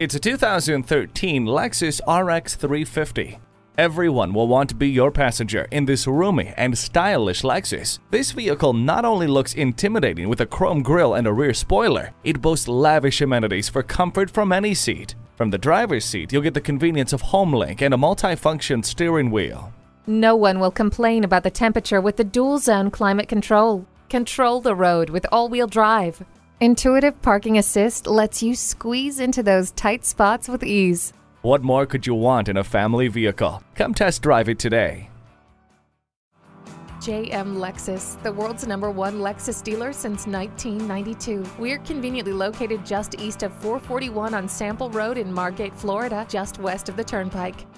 It's a 2013 Lexus RX 350. Everyone will want to be your passenger in this roomy and stylish Lexus. This vehicle not only looks intimidating with a chrome grille and a rear spoiler, it boasts lavish amenities for comfort from any seat. From the driver's seat, you'll get the convenience of HomeLink and a multi-function steering wheel. No one will complain about the temperature with the dual-zone climate control. Control the road with all-wheel drive. Intuitive parking assist lets you squeeze into those tight spots with ease. What more could you want in a family vehicle? Come test drive it today. JM Lexus, the world's #1 Lexus dealer since 1992. We're conveniently located just east of 441 on Sample Road in Margate, Florida, just west of the Turnpike.